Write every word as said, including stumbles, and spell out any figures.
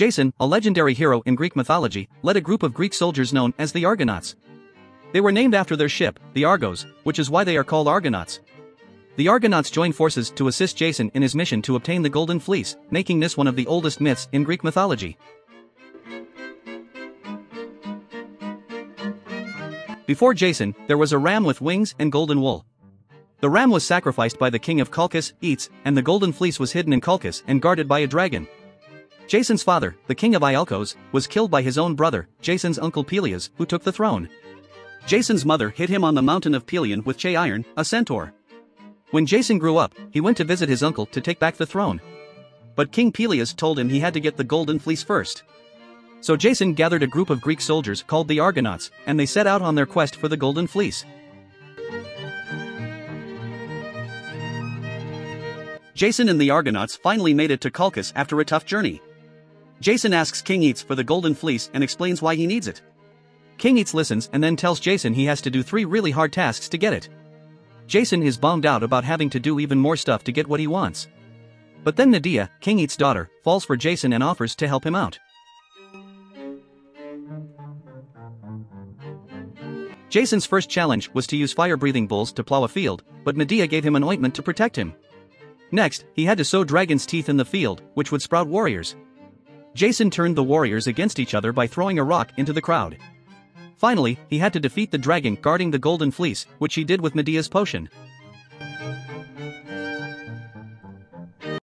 Jason, a legendary hero in Greek mythology, led a group of Greek soldiers known as the Argonauts. They were named after their ship, the Argos, which is why they are called Argonauts. The Argonauts joined forces to assist Jason in his mission to obtain the Golden Fleece, making this one of the oldest myths in Greek mythology. Before Jason, there was a ram with wings and golden wool. The ram was sacrificed by the king of Colchis, Aeetes, and the Golden Fleece was hidden in Colchis and guarded by a dragon. Jason's father, the king of Iolkos, was killed by his own brother, Jason's uncle Pelias, who took the throne. Jason's mother hid him on the mountain of Pelion with Cheiron, a centaur. When Jason grew up, he went to visit his uncle to take back the throne. But King Pelias told him he had to get the Golden Fleece first. So Jason gathered a group of Greek soldiers called the Argonauts, and they set out on their quest for the Golden Fleece. Jason and the Argonauts finally made it to Colchis after a tough journey. Jason asks King Aeetes for the Golden Fleece and explains why he needs it. King Aeetes listens and then tells Jason he has to do three really hard tasks to get it. Jason is bummed out about having to do even more stuff to get what he wants. But then Medea, King Aeetes' daughter, falls for Jason and offers to help him out. Jason's first challenge was to use fire-breathing bulls to plow a field, but Medea gave him an ointment to protect him. Next, he had to sow dragon's teeth in the field, which would sprout warriors. Jason turned the warriors against each other by throwing a rock into the crowd. Finally, he had to defeat the dragon guarding the Golden Fleece, which he did with Medea's potion.